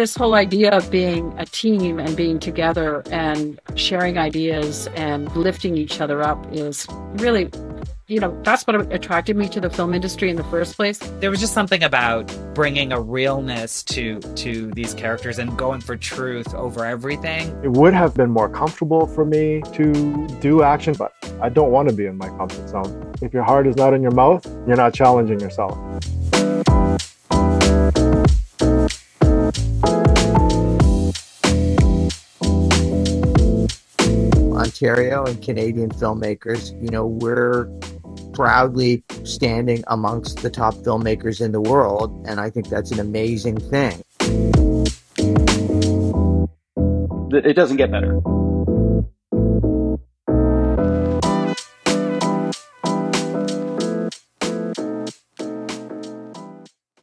This whole idea of being a team and being together and sharing ideas and lifting each other up is really, that's what attracted me to the film industry in the first place. There was just something about bringing a realness to these characters and going for truth over everything. It would have been more comfortable for me to do action, but I don't want to be in my comfort zone. If your heart is not in your mouth, you're not challenging yourself. Ontario and Canadian filmmakers, we're proudly standing amongst the top filmmakers in the world, and I think that's an amazing thing. It doesn't get better.